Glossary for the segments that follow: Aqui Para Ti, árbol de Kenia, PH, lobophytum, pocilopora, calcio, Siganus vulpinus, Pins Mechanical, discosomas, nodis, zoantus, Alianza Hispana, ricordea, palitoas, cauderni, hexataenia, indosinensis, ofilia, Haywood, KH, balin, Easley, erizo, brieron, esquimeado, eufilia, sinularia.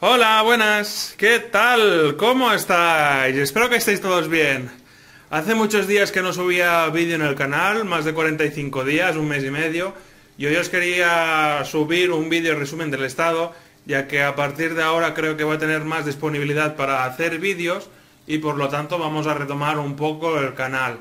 Hola, buenas, ¿qué tal? ¿Cómo estáis? Espero que estéis todos bien. Hace muchos días que no subía vídeo en el canal, más de 45 días, un mes y medio, y hoy os quería subir un vídeo resumen del estado, ya que a partir de ahora creo que voy a tener más disponibilidad para hacer vídeos, y por lo tanto vamos a retomar un poco el canal.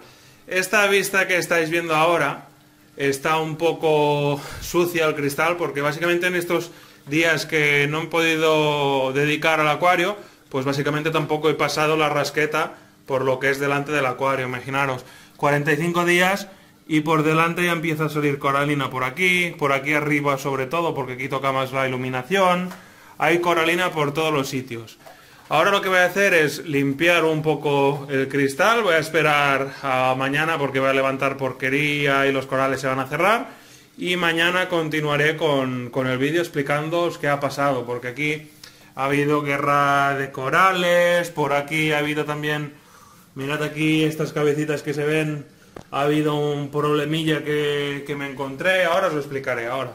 Esta vista que estáis viendo ahora está un poco sucia el cristal, porque básicamente en estos días que no he podido dedicar al acuario, pues básicamente tampoco he pasado la rasqueta por lo que es delante del acuario. Imaginaros, 45 días y por delante ya empieza a salir coralina por aquí arriba sobre todo, porque aquí toca más la iluminación. Hay coralina por todos los sitios. Ahora lo que voy a hacer es limpiar un poco el cristal, voy a esperar a mañana porque voy a levantar porquería y los corales se van a cerrar. Y mañana continuaré con el vídeo explicándoos qué ha pasado, porque aquí ha habido guerra de corales, por aquí ha habido también, mirad aquí estas cabecitas que se ven, ha habido un problemilla que me encontré, ahora os lo explicaré, ahora.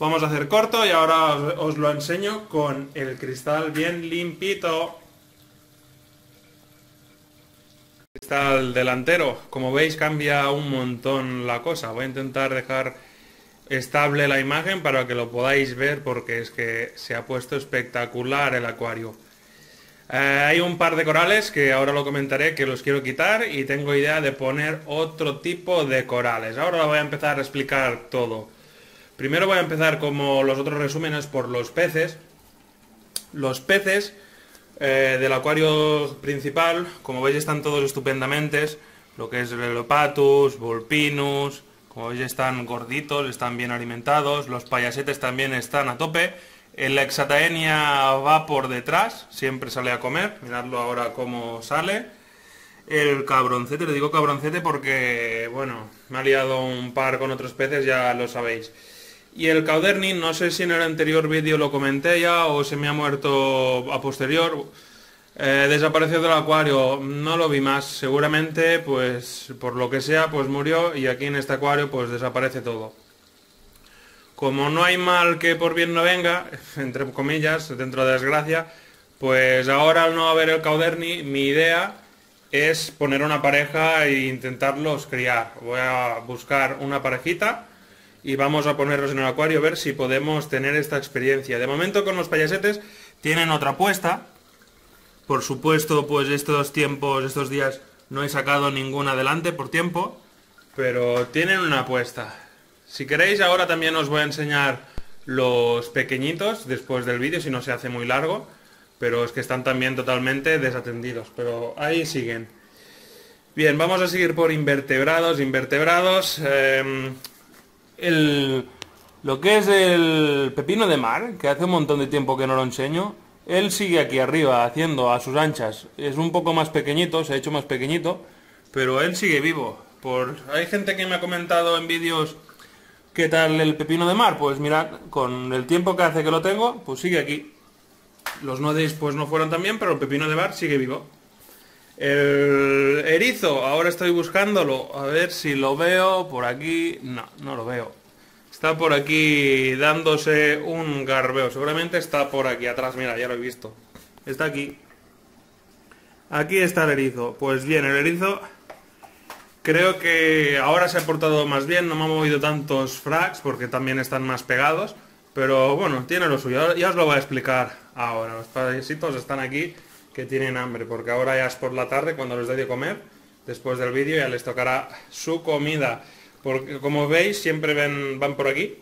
Vamos a hacer corto y ahora os lo enseño con el cristal bien limpito. El cristal delantero, como veis cambia un montón la cosa, voy a intentar dejar estable la imagen para que lo podáis ver, porque es que se ha puesto espectacular el acuario. Hay un par de corales que ahora lo comentaré que los quiero quitar, y tengo idea de poner otro tipo de corales. Ahora lo voy a empezar a explicar todo. Primero voy a empezar, como los otros resúmenes, por los peces. Los peces del acuario principal, como veis, están todos estupendamente. Lo que es Rhodactis, Volpinus. Como veis están gorditos, están bien alimentados, los payasetes también están a tope, la hexataenia va por detrás, siempre sale a comer, miradlo ahora cómo sale, el cabroncete, le digo cabroncete porque, bueno, me ha liado un par con otros peces, ya lo sabéis. Y el cauderni, no sé si en el anterior vídeo lo comenté ya o se me ha muerto a posterior. Desapareció del acuario, no lo vi más, seguramente pues por lo que sea pues murió, y aquí en este acuario pues desaparece todo. Como no hay mal que por bien no venga, entre comillas, dentro de desgracia, pues ahora al no haber el cauderni, mi idea es poner una pareja e intentarlos criar. Voy a buscar una parejita y vamos a ponerlos en el acuario a ver si podemos tener esta experiencia. De momento con los payasetes tienen otra apuesta. Por supuesto, pues estos días no he sacado ningún adelante por tiempo, pero tienen una apuesta. Si queréis, ahora también os voy a enseñar los pequeñitos después del vídeo, si no se hace muy largo, pero es que están también totalmente desatendidos, pero ahí siguen. Bien, vamos a seguir por invertebrados, lo que es el pepino de mar, que hace un montón de tiempo que no lo enseño. Él sigue aquí arriba, haciendo a sus anchas. Es un poco más pequeñito, se ha hecho más pequeñito, pero él sigue vivo. Hay gente que me ha comentado en vídeos qué tal el pepino de mar. Pues mirad, con el tiempo que hace que lo tengo, pues sigue aquí. Los nodis pues no fueron tan bien, pero el pepino de mar sigue vivo. El erizo, ahora estoy buscándolo, a ver si lo veo por aquí. No, no lo veo. Está por aquí dándose un garbeo. Seguramente está por aquí atrás. Mira, ya lo he visto. Está aquí. Aquí está el erizo. Pues bien, el erizo creo que ahora se ha portado más bien. No me han movido tantos frags porque también están más pegados. Pero bueno, tiene lo suyo. Ya os lo voy a explicar ahora. Los payasitos están aquí que tienen hambre. Porque ahora ya es por la tarde cuando les doy de comer. Después del vídeo ya les tocará su comida. Porque como veis siempre van por aquí,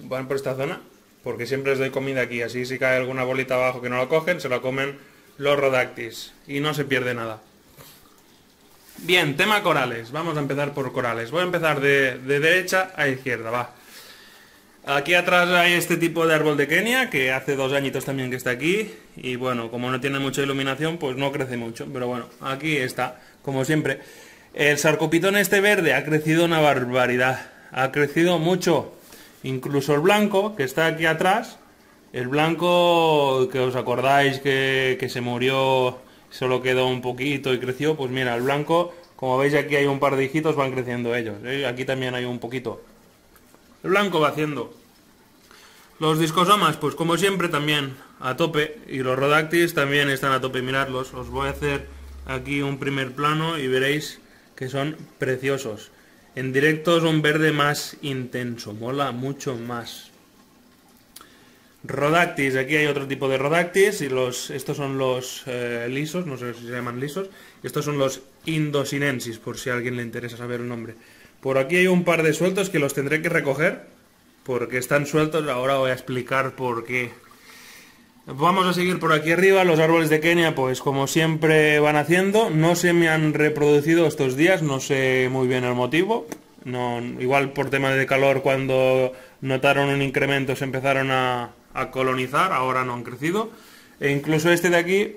van por esta zona, porque siempre les doy comida aquí, así si cae alguna bolita abajo que no la cogen, se la comen los Rhodactis y no se pierde nada. Bien, tema corales, vamos a empezar por corales, voy a empezar de derecha a izquierda, va. Aquí atrás hay este tipo de árbol de Kenia, que hace 2 añitos también que está aquí, y bueno, como no tiene mucha iluminación, pues no crece mucho, pero bueno, aquí está, como siempre. El sarcophyton este verde ha crecido una barbaridad, ha crecido mucho, incluso el blanco que está aquí atrás, el blanco que os acordáis que se murió, solo quedó un poquito y creció, pues mira, el blanco, como veis aquí hay un par de hijitos, van creciendo ellos, aquí también hay un poquito, el blanco va haciendo. Los discosomas, pues como siempre, también a tope. Y los Rhodactis también están a tope. Miradlos, os voy a hacer aquí un primer plano y veréis que son preciosos. En directo son verde más intenso, mola mucho más. Rhodactis, aquí hay otro tipo de Rhodactis. Y estos son los lisos, no sé si se llaman lisos. Estos son los indosinensis, por si a alguien le interesa saber el nombre. Por aquí hay un par de sueltos que los tendré que recoger, porque están sueltos. Ahora voy a explicar por qué. Vamos a seguir por aquí arriba. Los árboles de Kenia, pues como siempre van haciendo. No se me han reproducido estos días, no sé muy bien el motivo. No, igual por tema de calor, cuando notaron un incremento se empezaron a colonizar. Ahora no han crecido. E incluso este de aquí,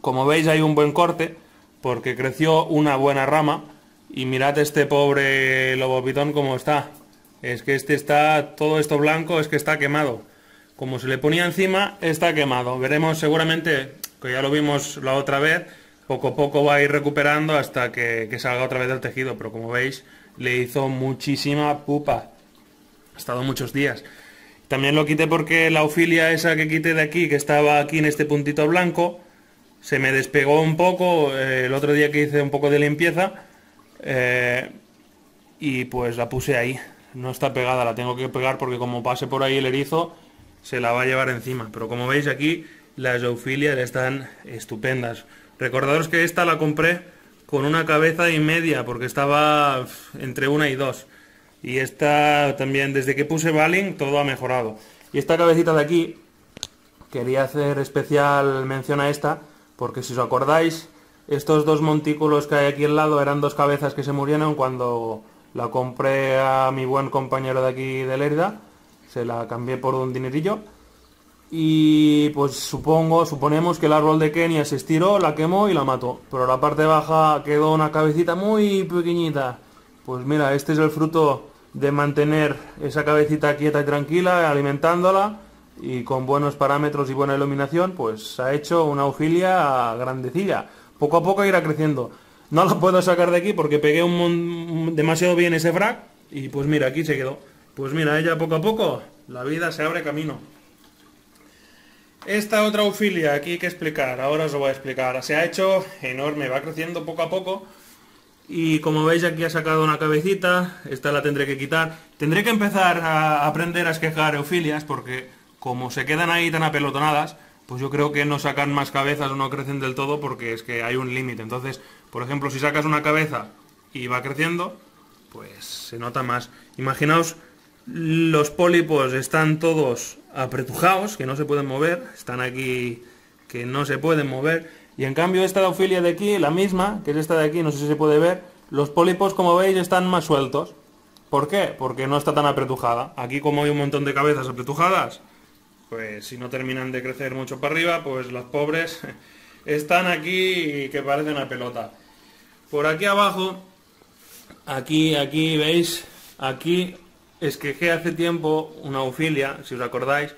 como veis, hay un buen corte, porque creció una buena rama. Y mirad este pobre lobophytum como está. Es que este está, todo esto blanco, es que está quemado. Como se le ponía encima, está quemado. Veremos seguramente, que ya lo vimos la otra vez, poco a poco va a ir recuperando hasta que salga otra vez del tejido. Pero como veis, le hizo muchísima pupa. Ha estado muchos días. También lo quité porque la ofilia esa que quité de aquí, que estaba aquí en este puntito blanco, se me despegó un poco el otro día que hice un poco de limpieza. Y pues la puse ahí. No está pegada, la tengo que pegar porque como pase por ahí el erizo se la va a llevar encima. Pero como veis aquí, las eufilias están estupendas. Recordaros que esta la compré con una cabeza y media, porque estaba entre una y dos. Y esta también, desde que puse balin, todo ha mejorado. Y esta cabecita de aquí, quería hacer especial mención a esta, porque si os acordáis, estos dos montículos que hay aquí al lado eran dos cabezas que se murieron cuando la compré a mi buen compañero de aquí de Lerida. Se la cambié por un dinerillo. Y pues suponemos que el árbol de Kenia se estiró, la quemó y la mató. Pero la parte baja quedó una cabecita muy pequeñita. Pues mira, este es el fruto de mantener esa cabecita quieta y tranquila, alimentándola. Y con buenos parámetros y buena iluminación, pues ha hecho una ofilia grandecilla. Poco a poco irá creciendo. No la puedo sacar de aquí porque pegué demasiado bien ese frac. Y pues mira, aquí se quedó. Pues mira, ella poco a poco, la vida se abre camino. Esta otra eufilia, aquí hay que explicar. Ahora os lo voy a explicar. Se ha hecho enorme, va creciendo poco a poco. Y como veis, aquí ha sacado una cabecita. Esta la tendré que quitar. Tendré que empezar a aprender a esquejar eufilias, porque como se quedan ahí tan apelotonadas, pues yo creo que no sacan más cabezas o no crecen del todo, porque es que hay un límite. Entonces, por ejemplo, si sacas una cabeza y va creciendo, pues se nota más. Imaginaos, los pólipos están todos apretujados, que no se pueden mover, están aquí, que no se pueden mover. Y en cambio esta ofilia de aquí, la misma, que es esta de aquí, no sé si se puede ver, los pólipos, como veis, están más sueltos. ¿Por qué? Porque no está tan apretujada. Aquí, como hay un montón de cabezas apretujadas, pues si no terminan de crecer mucho para arriba, pues las pobres están aquí que parecen una pelota. Por aquí abajo, aquí veis, aquí esquejé hace tiempo una ofilia, si os acordáis,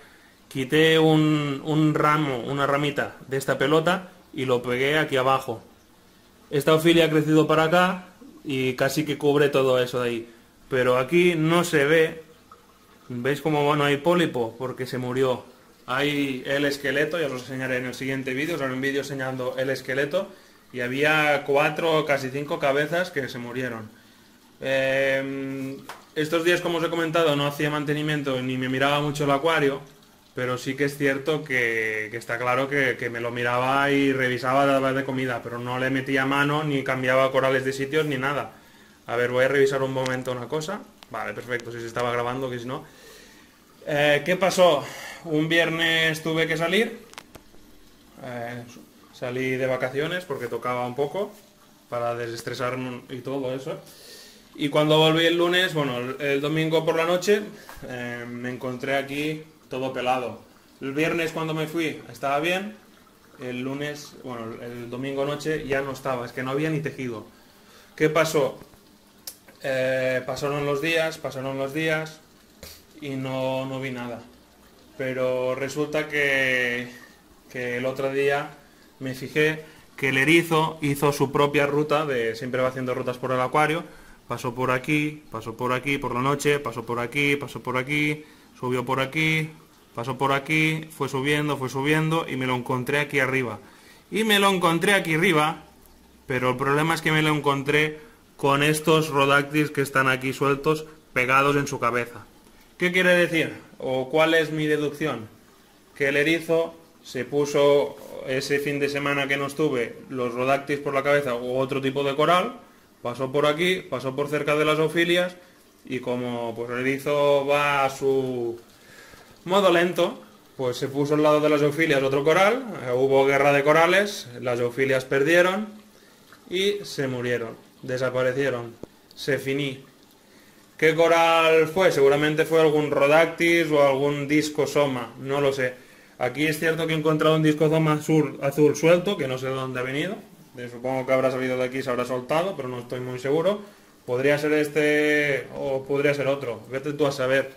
quité un ramo, una ramita de esta pelota y lo pegué aquí abajo. Esta ofilia ha crecido para acá y casi que cubre todo eso de ahí. Pero aquí no se ve. ¿Veis cómo no hay pólipo? Porque se murió. Hay el esqueleto, ya os lo enseñaré en el siguiente vídeo, os haré un vídeo enseñando el esqueleto. Y había 4, casi 5 cabezas que se murieron. Estos días, como os he comentado, no hacía mantenimiento ni me miraba mucho el acuario. Pero sí que es cierto que está claro que me lo miraba y revisaba, daba de comida. Pero no le metía mano, ni cambiaba corales de sitios, ni nada. A ver, voy a revisar un momento una cosa. Vale, perfecto, si se estaba grabando, que si no. ¿Qué pasó? Un viernes tuve que salir. Salí de vacaciones porque tocaba un poco, para desestresarme y todo eso. Y cuando volví el lunes, bueno, el domingo por la noche, me encontré aquí todo pelado. El viernes cuando me fui estaba bien. El lunes, bueno, el domingo noche ya no estaba, es que no había ni tejido. ¿Qué pasó? Pasaron los días y no vi nada. Pero resulta que el otro día me fijé que el erizo hizo su propia ruta, siempre va haciendo rutas por el acuario. Pasó por aquí por la noche, pasó por aquí, subió por aquí, pasó por aquí, fue subiendo y me lo encontré aquí arriba. Y me lo encontré aquí arriba, pero el problema es que me lo encontré con estos Rhodactis que están aquí sueltos, pegados en su cabeza. ¿Qué quiere decir? ¿O cuál es mi deducción? Que el erizo se puso ese fin de semana que no estuve los Rhodactis por la cabeza u otro tipo de coral, pasó por aquí, pasó por cerca de las ofilias y como pues, el erizo va a su modo lento, pues se puso al lado de las eufilias otro coral, hubo guerra de corales, las eufilias perdieron y se murieron, desaparecieron, se finí. ¿Qué coral fue? Seguramente fue algún Rhodactis o algún discosoma, no lo sé. Aquí es cierto que he encontrado un discosoma azul suelto, que no sé de dónde ha venido, supongo que habrá salido de aquí, se habrá soltado, pero no estoy muy seguro. Podría ser este o podría ser otro, vete tú a saber.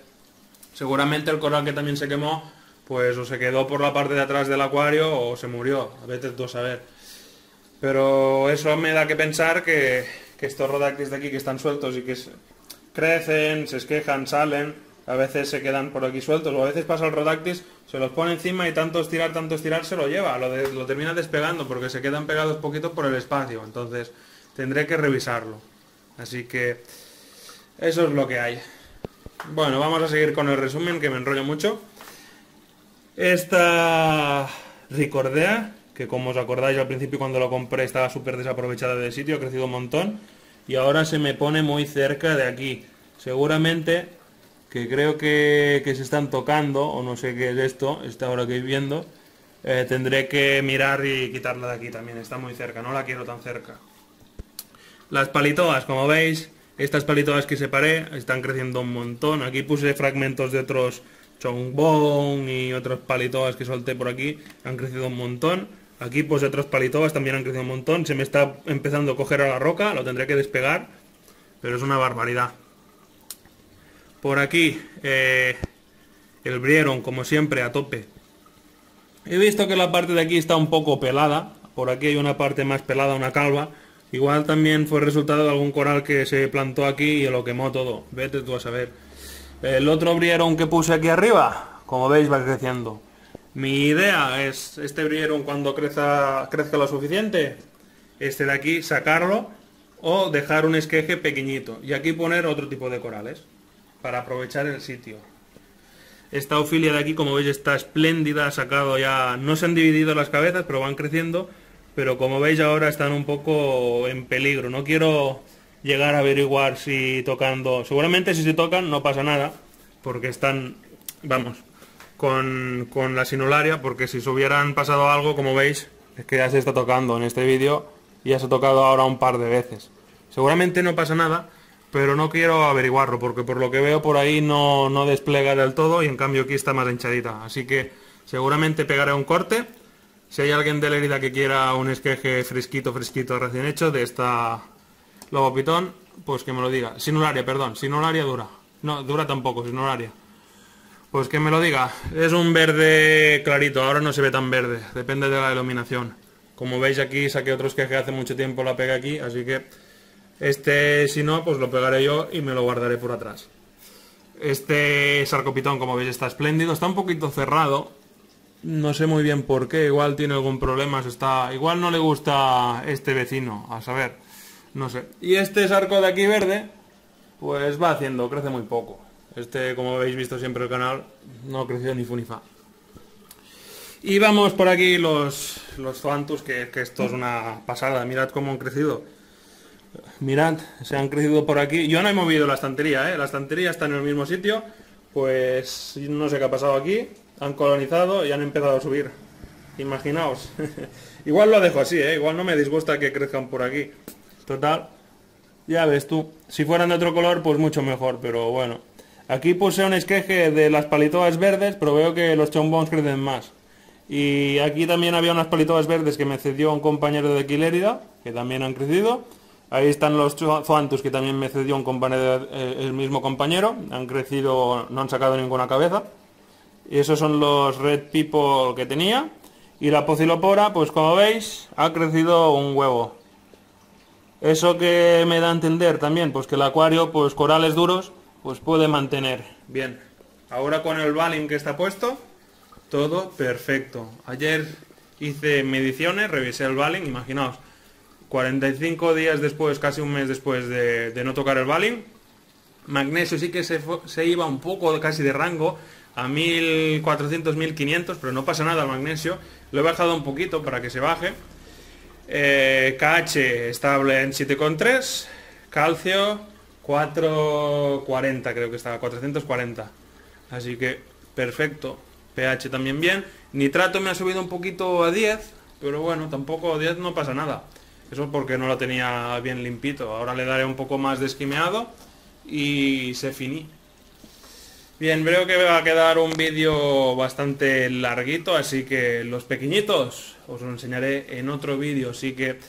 Seguramente el coral que también se quemó, pues o se quedó por la parte de atrás del acuario o se murió, a veces tú a saber. Pero eso me da que pensar que estos Rhodactis de aquí que están sueltos y que crecen, se esquejan, salen, a veces se quedan por aquí sueltos, o a veces pasa el Rhodactis, se los pone encima y tanto estirar se lo lleva, lo termina despegando porque se quedan pegados poquito por el espacio, entonces tendré que revisarlo. Así que eso es lo que hay. Bueno, vamos a seguir con el resumen que me enrollo mucho. Esta ricordea, que como os acordáis al principio cuando lo compré estaba súper desaprovechada de sitio, ha crecido un montón y ahora se me pone muy cerca de aquí. Seguramente que creo que se están tocando o no sé qué es esto, esta ahora que estoy viendo, tendré que mirar y quitarla de aquí también, está muy cerca, no la quiero tan cerca. Las palitoas, como veis, estas palitoas que separé están creciendo un montón, aquí puse fragmentos de otros chongbong y otros palitoas que solté por aquí, han crecido un montón. Aquí pues otros palitoas también han crecido un montón. Se me está empezando a coger a la roca, lo tendré que despegar, pero es una barbaridad. Por aquí el brieron, como siempre, a tope. He visto que la parte de aquí está un poco pelada, por aquí hay una parte más pelada, una calva. Igual también fue resultado de algún coral que se plantó aquí y lo quemó todo, vete tú a saber. El otro brieron que puse aquí arriba, como veis, va creciendo. Mi idea es, este brieron cuando crezca lo suficiente, este de aquí sacarlo o dejar un esqueje pequeñito. Y aquí poner otro tipo de corales, para aprovechar el sitio. Esta ofilia de aquí, como veis, está espléndida, ha sacado ya... No se han dividido las cabezas, pero van creciendo. Pero como veis ahora están un poco en peligro, no quiero... llegar a averiguar si tocando... Seguramente si se tocan no pasa nada, porque están, vamos, con la sinularia, porque si se hubieran pasado algo, como veis, es que ya se está tocando en este vídeo, y ya se ha tocado ahora un par de veces. Seguramente no pasa nada, pero no quiero averiguarlo, porque por lo que veo por ahí no despliega del todo, y en cambio aquí está más hinchadita. Así que seguramente pegaré un corte. Si hay alguien de la herida que quiera un esqueje fresquito, recién hecho, de esta... lobophytum, pues que me lo diga. Sinularia, perdón, sinularia dura. No, dura tampoco, sinularia. Pues que me lo diga. Es un verde clarito, ahora no se ve tan verde. Depende de la iluminación. Como veis aquí saqué otros que hace mucho tiempo la pegué aquí, así que este si no, pues lo pegaré yo y me lo guardaré por atrás. Este sarcophyton, como veis, está espléndido. Está un poquito cerrado. No sé muy bien por qué, igual tiene algún problema. Igual no le gusta este vecino, a saber. No sé. Y este sarco de aquí verde, pues va haciendo, crece muy poco. Este, como habéis visto siempre el canal, no creció ni fu ni fa. Y vamos por aquí los zoantus, que esto es una pasada. Mirad cómo han crecido. Mirad, se han crecido por aquí. Yo no he movido la estantería, ¿eh? La estantería está en el mismo sitio. Pues no sé qué ha pasado aquí. Han colonizado y han empezado a subir. Imaginaos. Igual lo dejo así, ¿eh? Igual no me disgusta que crezcan por aquí. Total, ya ves tú, si fueran de otro color pues mucho mejor, pero bueno. Aquí puse un esqueje de las palitoas verdes, pero veo que los chongbongs crecen más. Y aquí también había unas palitoas verdes que me cedió un compañero de Quilérida, que también han crecido. Ahí están los zoantus que también me cedió un compañero, el mismo compañero, han crecido, no han sacado ninguna cabeza. Y esos son los red people que tenía. Y la pocilopora, pues como veis, ha crecido un huevo. Eso que me da a entender también, pues que el acuario, pues corales duros, pues puede mantener bien. Ahora con el balin que está puesto, todo perfecto. Ayer hice mediciones, revisé el balin, imaginaos, 45 días después, casi un mes después de no tocar el balin. Magnesio sí que se iba un poco casi de rango, a 1400, 1500, pero no pasa nada el magnesio. Lo he bajado un poquito para que se baje. KH estable en 7,3. Calcio 440, creo que estaba, 440. Así que perfecto. pH también bien. Nitrato me ha subido un poquito a 10, pero bueno, tampoco a 10 no pasa nada. Eso porque no lo tenía bien limpito. Ahora le daré un poco más de esquimeado y se finí. Bien, creo que va a quedar un vídeo bastante larguito, así que los pequeñitos os lo enseñaré en otro vídeo. Así que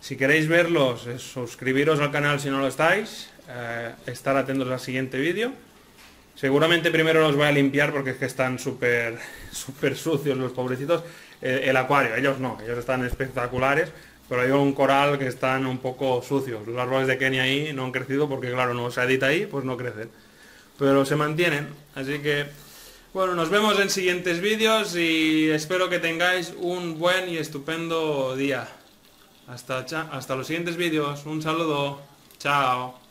si queréis verlos, suscribiros al canal si no lo estáis, estar atentos al siguiente vídeo. Seguramente primero los voy a limpiar porque es que están súper sucios los pobrecitos. El acuario, ellos no, ellos están espectaculares, pero hay un coral que están un poco sucios. Los árboles de Kenia ahí no han crecido porque claro, no se edita ahí, pues no crecen. Pero se mantienen, así que bueno, nos vemos en siguientes vídeos y espero que tengáis un buen y estupendo día. Hasta los siguientes vídeos, un saludo, chao.